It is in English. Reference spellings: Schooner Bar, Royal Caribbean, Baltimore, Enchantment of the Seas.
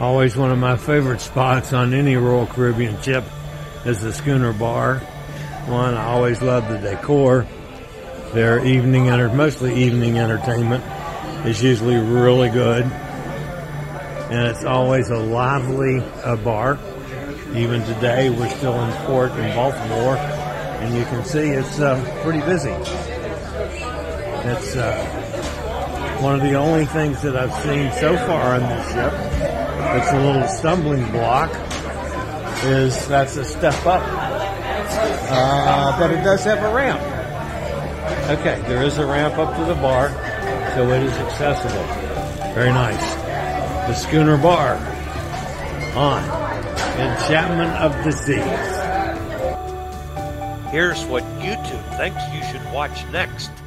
Always one of my favorite spots on any Royal Caribbean ship is the Schooner Bar. One, I always love the decor. Their evening, mostly evening entertainment, is usually really good. And it's always a lively bar. Even today, we're still in port in Baltimore, and you can see it's pretty busy. It's one of the only things that I've seen so far on this ship that's a little stumbling block is that's a step up, but it does have a ramp. Okay, there is a ramp up to the bar, so it is accessible. Very nice. The Schooner Bar on Enchantment of the Seas. Here's what YouTube thinks you should watch next.